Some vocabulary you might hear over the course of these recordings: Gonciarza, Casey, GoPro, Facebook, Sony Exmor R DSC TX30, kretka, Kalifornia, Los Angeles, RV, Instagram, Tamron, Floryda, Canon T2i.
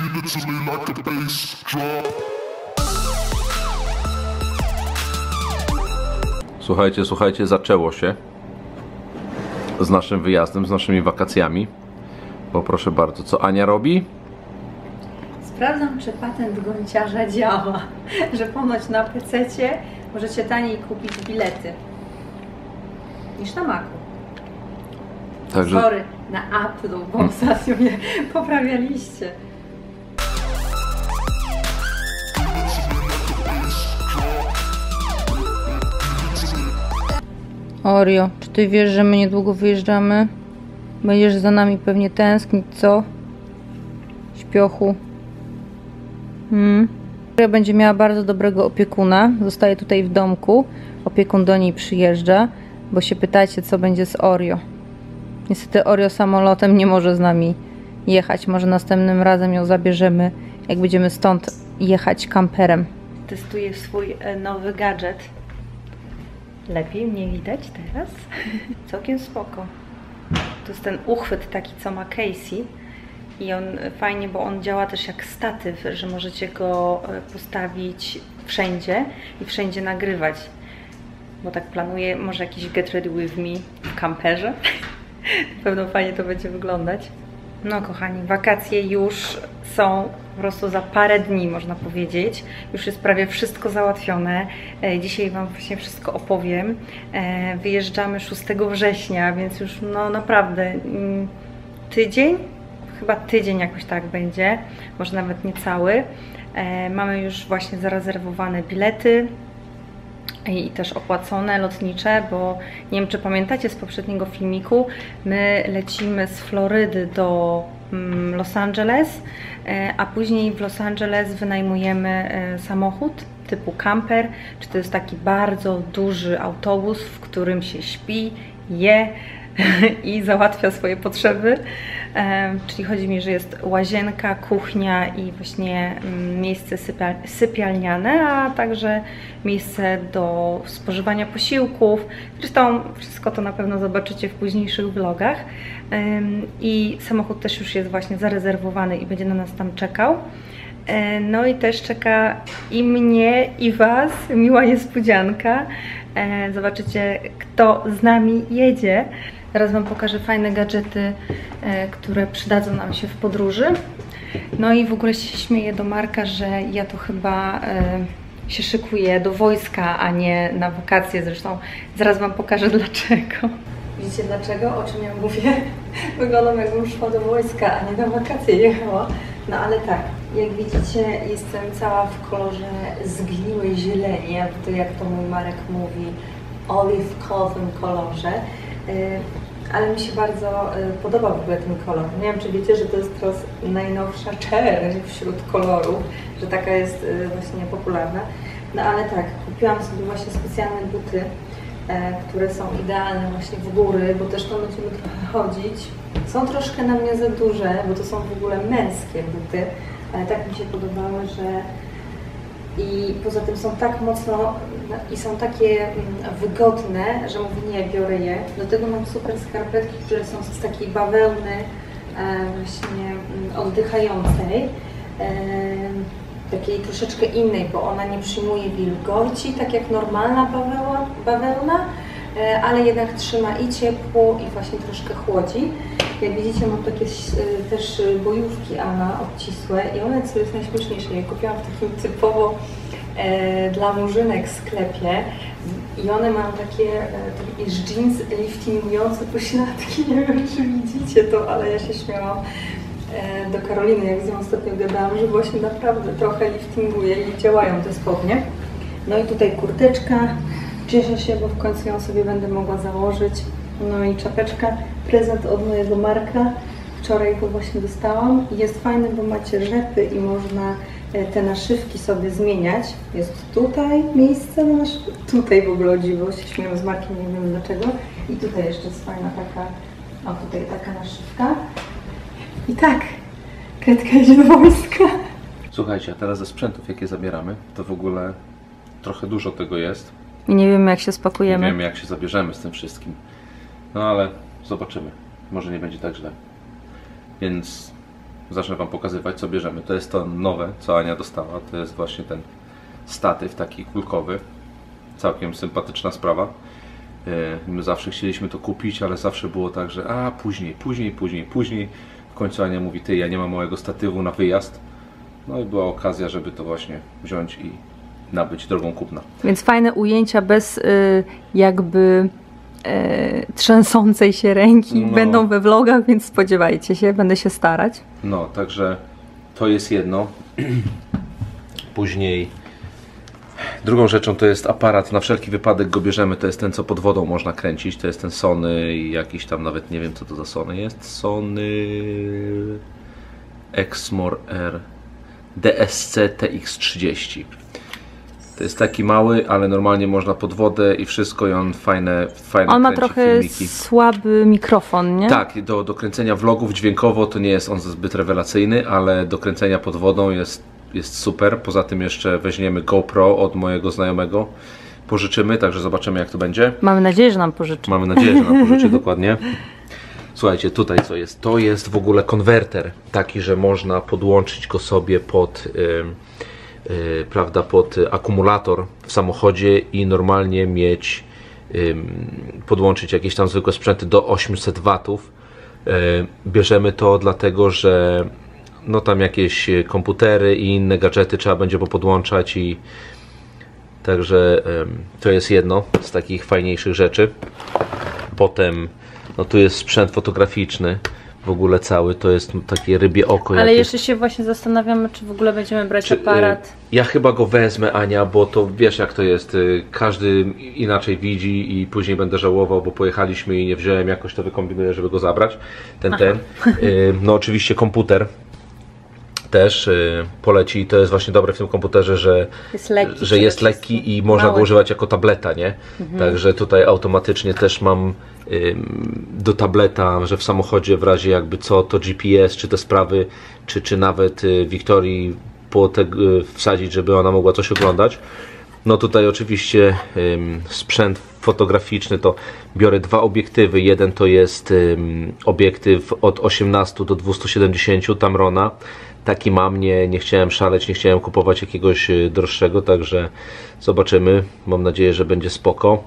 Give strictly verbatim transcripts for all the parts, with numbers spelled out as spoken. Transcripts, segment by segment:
Give it to me like a bass drop. Słuchajcie, słuchajcie, zaczęło się z naszym wyjazdem, z naszymi wakacjami. Bo proszę bardzo, co Ania robi? Sprawdzam, czy patent Gonciarza działa, że ponoć na pececie możecie taniej kupić bilety niż na Macu. Także... Sorry, na Apple'u, bo ostatnio mnie poprawialiście. Oreo, czy ty wiesz, że my niedługo wyjeżdżamy? Będziesz za nami pewnie tęsknić, co? Śpiochu. Hmm. Oreo będzie miała bardzo dobrego opiekuna. Zostaje tutaj w domku. Opiekun do niej przyjeżdża, bo się pytacie, co będzie z Oreo. Niestety Oreo samolotem nie może z nami jechać. Może następnym razem ją zabierzemy, jak będziemy stąd jechać kamperem. Testuję swój nowy gadżet. Lepiej mnie widać teraz? Całkiem spoko. To jest ten uchwyt taki, co ma Casey. I on fajnie, bo on działa też jak statyw, że możecie go postawić wszędzie i wszędzie nagrywać. Bo tak planuję, może jakiś get ready with me w kamperze. Na pewno fajnie to będzie wyglądać. No kochani, wakacje już są po prostu za parę dni, można powiedzieć. Już jest prawie wszystko załatwione. Dzisiaj wam właśnie wszystko opowiem. Wyjeżdżamy szóstego września, więc już no naprawdę tydzień, chyba tydzień jakoś tak będzie, może nawet niecały. Mamy już właśnie zarezerwowane bilety i też opłacone lotnicze, bo nie wiem, czy pamiętacie z poprzedniego filmiku, my lecimy z Florydy do Los Angeles, a później w Los Angeles wynajmujemy samochód typu camper, czy to jest taki bardzo duży autobus, w którym się śpi, je i załatwia swoje potrzeby, czyli chodzi mi, że jest łazienka, kuchnia i właśnie miejsce sypialniane, a także miejsce do spożywania posiłków. Zresztą wszystko to na pewno zobaczycie w późniejszych vlogach. I samochód też już jest właśnie zarezerwowany i będzie na nas tam czekał. No i też czeka i mnie, i was miła niespodzianka. Zobaczycie, kto z nami jedzie. Zaraz wam pokażę fajne gadżety, które przydadzą nam się w podróży. No i w ogóle się śmieję do Marka, że ja to chyba się szykuję do wojska, a nie na wakacje. Zresztą zaraz wam pokażę dlaczego. Widzicie dlaczego? O czym ja mówię? Wyglądam, jakbym szła do wojska, a nie na wakacje jechała. No ale tak, jak widzicie, jestem cała w kolorze zgniłej zieleni, jak to, jak to mój Marek mówi, oliwkowym kolorze. Ale mi się bardzo podoba w ogóle ten kolor. Nie wiem, czy wiecie, że to jest teraz najnowsza challenge wśród kolorów, że taka jest właśnie popularna. No ale tak, kupiłam sobie właśnie specjalne buty, które są idealne właśnie w góry, bo też tam będziemy trochę chodzić. Są troszkę na mnie za duże, bo to są w ogóle męskie buty, ale tak mi się podobały, że i poza tym są tak mocno i są takie wygodne, że mówię, nie, biorę je. Do tego mam super skarpetki, które są z takiej bawełny właśnie oddychającej, takiej troszeczkę innej, bo ona nie przyjmuje wilgoci, tak jak normalna bawełna, bawełna, ale jednak trzyma i ciepło, i właśnie troszkę chłodzi. Jak widzicie, mam takie też bojówki Anna obcisłe i one, co jest najśmieszniejsze, je kupiłam w takim typowo e, dla murzynek sklepie i one mają takie e, jeans liftingujące pośladki, nie wiem, czy widzicie to, ale ja się śmiałam e, do Karoliny, jak z nią ostatnio gadałam, że właśnie naprawdę trochę liftinguje i działają te spodnie. No i tutaj kurteczka. Cieszę się, bo w końcu ją sobie będę mogła założyć. No i czapeczka, prezent od mojego Marka. Wczoraj go właśnie dostałam. Jest fajny, bo macie rzepy i można te naszywki sobie zmieniać. Jest tutaj miejsce na naszywki. Tutaj w ogóle, o dziwo, się śmieję z Markiem, nie wiem dlaczego. I tutaj jeszcze jest fajna taka, o tutaj taka naszywka. I tak, Kretka idzie do wojska. Słuchajcie, a teraz ze sprzętów, jakie zabieramy, to w ogóle trochę dużo tego jest. I nie wiemy, jak się spakujemy. Nie wiemy, jak się zabierzemy z tym wszystkim. No ale zobaczymy. Może nie będzie tak źle. Więc zacznę wam pokazywać, co bierzemy. To jest to nowe, co Ania dostała. To jest właśnie ten statyw taki kulkowy. Całkiem sympatyczna sprawa. My zawsze chcieliśmy to kupić, ale zawsze było tak, że a później, później, później, później. W końcu Ania mówi, ty, ja nie mam małego statywu na wyjazd. No i była okazja, żeby to właśnie wziąć i nabyć drogą kupna. Więc fajne ujęcia bez y, jakby y, trzęsącej się ręki, no, będą we vlogach, więc spodziewajcie się, będę się starać. No, także to jest jedno. Później drugą rzeczą to jest aparat, na wszelki wypadek go bierzemy, to jest ten, co pod wodą można kręcić, to jest ten Sony i jakiś tam, nawet nie wiem, co to za Sony jest, Sony Exmor R D S C T X trzydzieści. To jest taki mały, ale normalnie można pod wodę i wszystko, i on fajne, fajne on ma trochę filmiki. Słaby mikrofon, nie? Tak, do, do kręcenia vlogów dźwiękowo to nie jest on zbyt rewelacyjny, ale do kręcenia pod wodą jest, jest super. Poza tym jeszcze weźmiemy GoPro od mojego znajomego, pożyczymy, także zobaczymy, jak to będzie. Mamy nadzieję, że nam pożyczy. Mamy nadzieję, że nam pożyczy, dokładnie. Słuchajcie, tutaj co jest? To jest w ogóle konwerter, taki, że można podłączyć go sobie pod... Yy, Yy, prawda, pod akumulator w samochodzie i normalnie mieć, yy, podłączyć jakieś tam zwykłe sprzęty do osiemset watów. Yy, bierzemy to dlatego, że no tam jakieś komputery i inne gadżety trzeba będzie popodłączać i także yy, to jest jedno z takich fajniejszych rzeczy. Potem no tu jest sprzęt fotograficzny. W ogóle cały, to jest takie rybie oko. Ale jakieś... jeszcze się właśnie zastanawiamy, czy w ogóle będziemy brać czy, aparat. Ja chyba go wezmę, Ania, bo to wiesz, jak to jest. Każdy inaczej widzi i później będę żałował, bo pojechaliśmy i nie wziąłem, jakoś to wykombinuję, żeby go zabrać. Ten, ten. No oczywiście komputer też poleci. To jest właśnie dobre w tym komputerze, że jest lekki, że jest lekki i można mały. Go używać jako tableta, nie? Mhm. Także tutaj automatycznie też mam do tableta, że w samochodzie w razie jakby co, to G P S, czy te sprawy, czy, czy nawet Wiktorii po te, wsadzić, żeby ona mogła coś oglądać. No tutaj oczywiście sprzęt fotograficzny, to biorę dwa obiektywy. Jeden to jest obiektyw od osiemnastu do dwustu siedemdziesięciu Tamrona. Taki mam, nie, nie chciałem szaleć, nie chciałem kupować jakiegoś droższego, także zobaczymy. Mam nadzieję, że będzie spoko.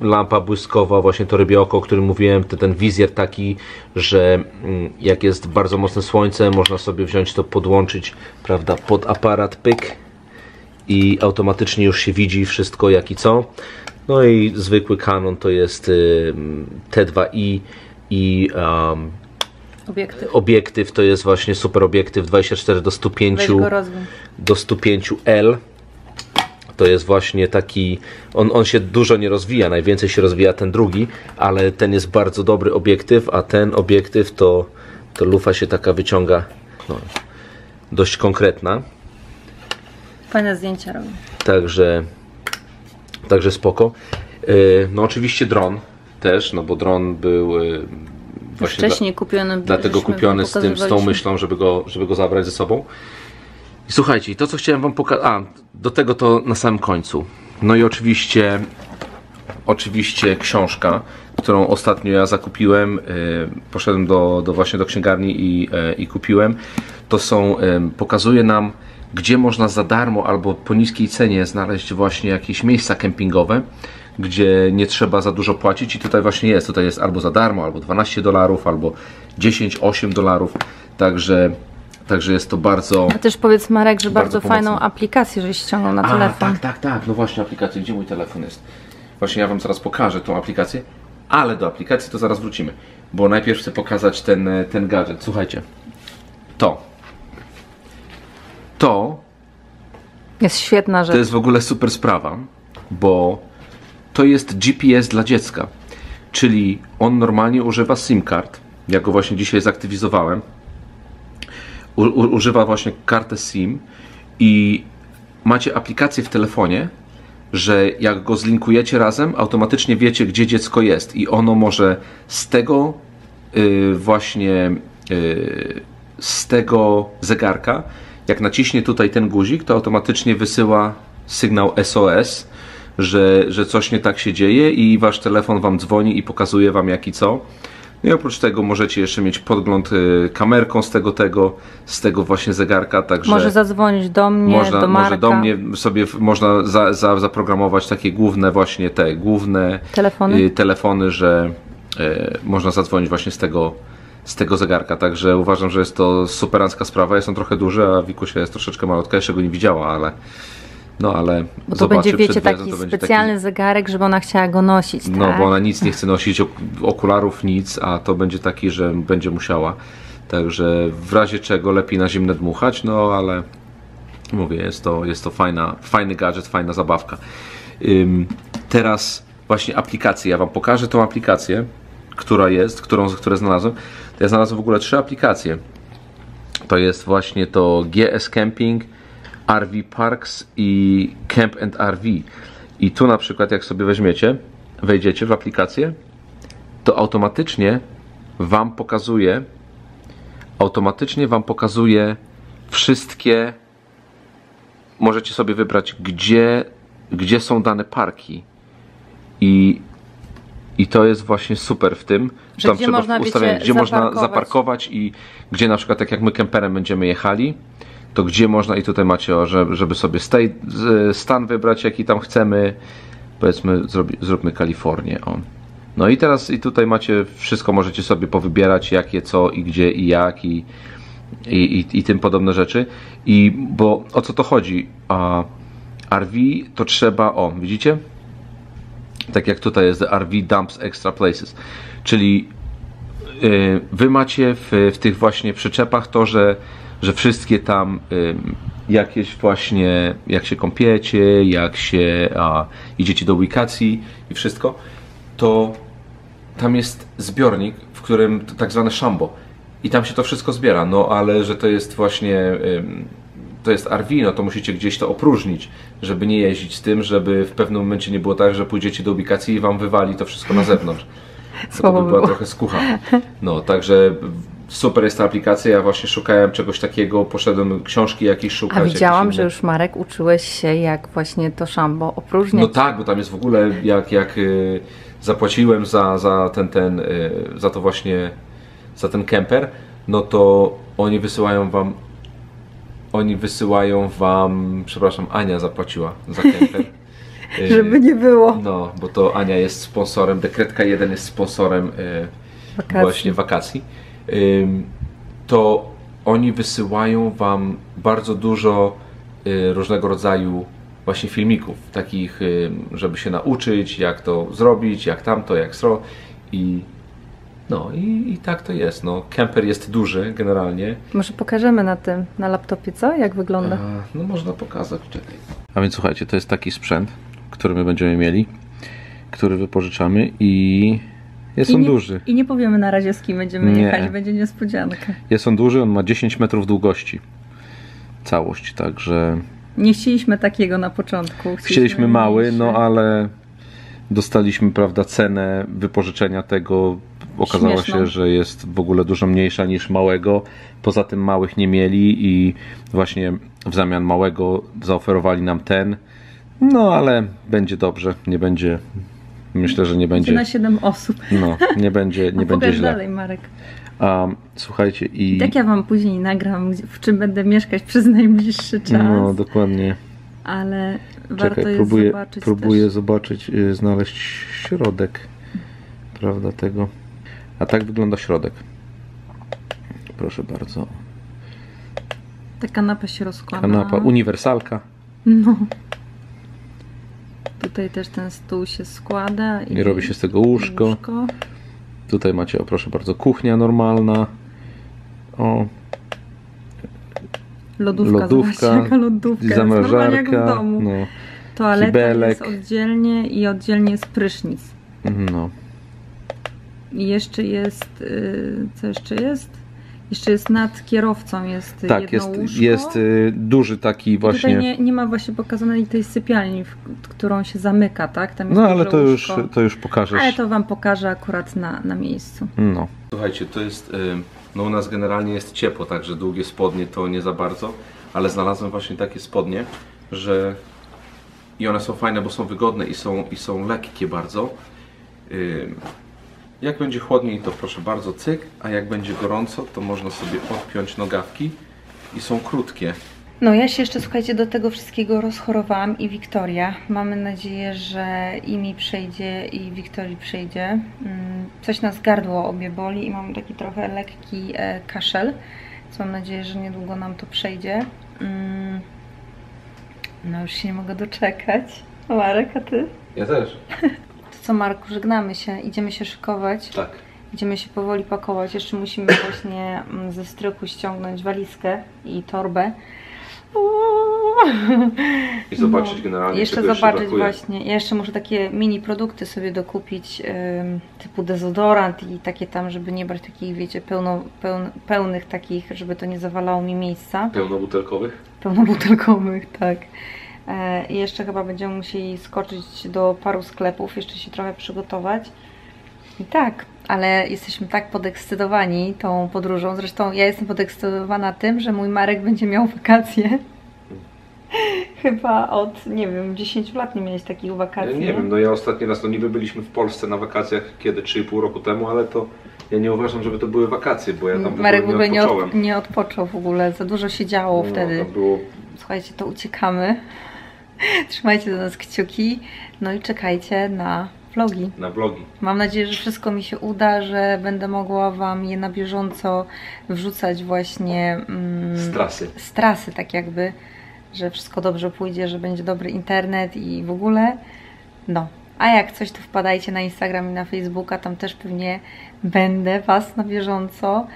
Lampa błyskowa, właśnie to rybie oko, o którym mówiłem, to ten wizjer taki, że jak jest bardzo mocne słońce, można sobie wziąć to, podłączyć, prawda, pod aparat, pyk i automatycznie już się widzi wszystko, jak i co. No i zwykły Canon to jest T dwa i i um, obiektyw. Obiektyw to jest właśnie super obiektyw dwadzieścia cztery do stu pięciu L. To jest właśnie taki, on, on się dużo nie rozwija, najwięcej się rozwija ten drugi, ale ten jest bardzo dobry obiektyw, a ten obiektyw to, to lufa się taka wyciąga, no, dość konkretna. Fajne zdjęcia robię. Także, także spoko. Yy, no oczywiście dron też, no bo dron był yy, właśnie wcześniej dla, kupiony, dlatego kupiony z tym, z tą myślą, żeby go, żeby go zabrać ze sobą. I słuchajcie, to co chciałem wam pokazać, a do tego to na samym końcu. No i oczywiście, oczywiście książka, którą ostatnio ja zakupiłem, yy, poszedłem do, do właśnie do księgarni i, yy, i kupiłem. To są, yy, pokazuje nam, gdzie można za darmo albo po niskiej cenie znaleźć właśnie jakieś miejsca kempingowe, gdzie nie trzeba za dużo płacić i tutaj właśnie jest, tutaj jest albo za darmo, albo dwanaście dolarów, albo dziesięć, osiem dolarów, także... Także jest to bardzo... A też powiedz, Marek, że bardzo, bardzo fajną aplikację, żeś ściągnął na A, telefon. Tak, tak, tak. No właśnie aplikację. Gdzie mój telefon jest? Właśnie ja wam zaraz pokażę tą aplikację, ale do aplikacji to zaraz wrócimy, bo najpierw chcę pokazać ten, ten gadżet. Słuchajcie. To. To... Jest świetna rzecz. To jest w ogóle super sprawa, bo to jest G P S dla dziecka, czyli on normalnie używa SIM card. Ja go właśnie dzisiaj zaktywizowałem. U, u, używa właśnie karty SIM i macie aplikację w telefonie, że jak go zlinkujecie razem, automatycznie wiecie, gdzie dziecko jest i ono może z tego yy, właśnie yy, z tego zegarka, jak naciśnie tutaj ten guzik, to automatycznie wysyła sygnał S O S, że, że coś nie tak się dzieje i wasz telefon wam dzwoni i pokazuje wam, jak i co. I oprócz tego możecie jeszcze mieć podgląd kamerką z tego tego, z tego właśnie zegarka. Także może zadzwonić do mnie, można, do Marka. Może do mnie sobie można za, za, zaprogramować takie główne właśnie te główne telefony, telefony że e, można zadzwonić właśnie z tego, z tego zegarka. Także uważam, że jest to superancka sprawa. Jest on trochę duży, a Wikusia jest troszeczkę malutka, jeszcze go nie widziała, ale... No ale bo to zobaczy, będzie, wiecie, taki specjalny taki... zegarek, żeby ona chciała go nosić. No tak? Bo ona nic nie chce nosić, okularów nic, a to będzie taki, że będzie musiała. Także w razie czego lepiej na zimne dmuchać, no ale mówię, jest to, jest to fajna, fajny gadżet, fajna zabawka. Ym, teraz właśnie aplikacje. Ja Wam pokażę tą aplikację, która jest, którą które znalazłem. Ja znalazłem w ogóle trzy aplikacje. To jest właśnie to G S Camping, R V Parks i Camp and R V. I tu na przykład jak sobie weźmiecie, wejdziecie w aplikację, to automatycznie Wam pokazuje automatycznie Wam pokazuje wszystkie, możecie sobie wybrać gdzie, gdzie są dane parki i I to jest właśnie super w tym, że tam gdzie można, wiecie, gdzie można zaparkować i gdzie na przykład tak jak my kemperem będziemy jechali, to gdzie można i tutaj macie, żeby sobie stay, stan wybrać jaki tam chcemy, powiedzmy zróbmy Kalifornię. O. No i teraz i tutaj macie wszystko, możecie sobie powybierać jakie, co i gdzie i jak i, i, i, i tym podobne rzeczy. I bo o co to chodzi? A R V to trzeba, o widzicie? Tak jak tutaj jest R V Dumps Extra Places, czyli yy, wy macie w, w tych właśnie przyczepach to, że, że wszystkie tam yy, jakieś właśnie, jak się kąpiecie, jak się a, idziecie do wikacji i wszystko, to tam jest zbiornik, w którym to tak zwane szambo i tam się to wszystko zbiera, no ale że to jest właśnie... Yy, to jest R V, no to musicie gdzieś to opróżnić, żeby nie jeździć z tym, żeby w pewnym momencie nie było tak, że pójdziecie do ubikacji i Wam wywali to wszystko na zewnątrz. To, to by była trochę skucha. No, także super jest ta aplikacja, ja właśnie szukałem czegoś takiego, poszedłem książki jakieś szukać. A widziałam, że już Marek uczyłeś się jak właśnie to szambo opróżniać. No tak, bo tam jest w ogóle, jak, jak yy, zapłaciłem za, za ten, ten yy, za to właśnie, za ten kemper, no to oni wysyłają Wam Oni wysyłają Wam, przepraszam, Ania zapłaciła za kemper. Żeby nie było. No, bo to Ania jest sponsorem, Dekretka jeden jest sponsorem wakacji. Właśnie wakacji. To oni wysyłają Wam bardzo dużo różnego rodzaju właśnie filmików. Takich, żeby się nauczyć, jak to zrobić, jak tamto, jak sro. I No i, i tak to jest. No, kemper jest duży generalnie. Może pokażemy na tym, na laptopie, co? Jak wygląda? A, no można pokazać. Czekaj. A więc słuchajcie, to jest taki sprzęt, który my będziemy mieli, który wypożyczamy i jest I on nie, duży. I nie powiemy na razie z kim będziemy nie. jechać, będzie niespodzianka. Jest on duży, on ma dziesięć metrów długości. Całość, także... Nie chcieliśmy takiego na początku. Chcieliśmy, chcieliśmy mały, no ale dostaliśmy, prawda, cenę wypożyczenia tego. Okazało Śmieszno. się, że jest w ogóle dużo mniejsza niż małego. Poza tym małych nie mieli i właśnie w zamian małego zaoferowali nam ten. No ale będzie dobrze, nie będzie. Myślę, że nie będzie. Na siedem osób. No, nie będzie, nie będzie źle. Dalej, Marek. Um, słuchajcie i... Tak ja Wam później nagram, w czym będę mieszkać przez najbliższy czas. No, dokładnie. Ale warto Czekaj, jest próbuję, zobaczyć Próbuję też. zobaczyć, znaleźć środek, prawda, tego. A tak wygląda środek. Proszę bardzo. Ta kanapa się rozkłada. Kanapa, uniwersalka. No. Tutaj też ten stół się składa. I, I robi się z tego łóżko. łóżko. Tutaj macie, o proszę bardzo, kuchnia normalna. O. Lodówka, lodówka, jaka lodówka. Zamrażarka. Jak w domu. No. Toaleta jest oddzielnie i oddzielnie jest prysznic. No. I jeszcze jest, co jeszcze jest? Jeszcze jest nad kierowcą, jest tak, jedno jest, łóżko. jest duży taki właśnie... Tutaj nie, nie ma właśnie pokazanej tej sypialni, w którą się zamyka, tak? Tam jest no ale to już, to już pokażesz. Ale to Wam pokażę akurat na, na miejscu. No. Słuchajcie, to jest, no u nas generalnie jest ciepło, także długie spodnie to nie za bardzo, ale znalazłem właśnie takie spodnie, że i one są fajne, bo są wygodne i są, i są lekkie bardzo. Jak będzie chłodniej, to proszę bardzo, cyk, a jak będzie gorąco, to można sobie odpiąć nogawki i są krótkie. No ja się jeszcze, słuchajcie, do tego wszystkiego rozchorowałam i Wiktoria. Mamy nadzieję, że i mi przejdzie, i Wiktorii przejdzie. Coś nas gardło obie boli i mam taki trochę lekki kaszel, co mam nadzieję, że niedługo nam to przejdzie. No już się nie mogę doczekać. Marek, a ty? Ja też. To co, Marku, żegnamy się, idziemy się szykować. Tak. Idziemy się powoli pakować, jeszcze musimy właśnie ze strychu ściągnąć walizkę i torbę. I zobaczyć no, generalnie, jeszcze zobaczyć jeszcze właśnie. Ja jeszcze muszę takie mini produkty sobie dokupić, ym, typu dezodorant i takie tam, żeby nie brać takich, wiecie, pełno, pełn, pełnych takich, żeby to nie zawalało mi miejsca. Pełnobutelkowych? Pełnobutelkowych, tak. I yy, jeszcze chyba będziemy musieli skoczyć do paru sklepów, jeszcze się trochę przygotować. I tak, ale jesteśmy tak podekscytowani tą podróżą. Zresztą ja jestem podekscytowana tym, że mój Marek będzie miał wakacje. Chyba od, nie wiem, dziesięciu lat nie miałeś takich wakacji. Ja nie wiem, no ja ostatni raz, no niby byliśmy w Polsce na wakacjach kiedy, trzy i pół roku temu, ale to ja nie uważam, żeby to były wakacje, bo ja tam w ogóle Marek w ogóle nie odpocząłem. Nie odpoczął w ogóle, za dużo się działo no, wtedy. To było... Słuchajcie, to uciekamy. Trzymajcie do nas kciuki, no i czekajcie na vlogi. Na vlogi. Mam nadzieję, że wszystko mi się uda, że będę mogła wam je na bieżąco wrzucać właśnie mm, z trasy. Z trasy, tak jakby, że wszystko dobrze pójdzie, że będzie dobry internet i w ogóle. No, a jak coś, to wpadajcie na Instagram i na Facebooka, tam też pewnie będę was na bieżąco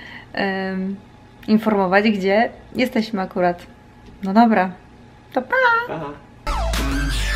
um, informować, gdzie jesteśmy akurat. No dobra, to pa! Pa.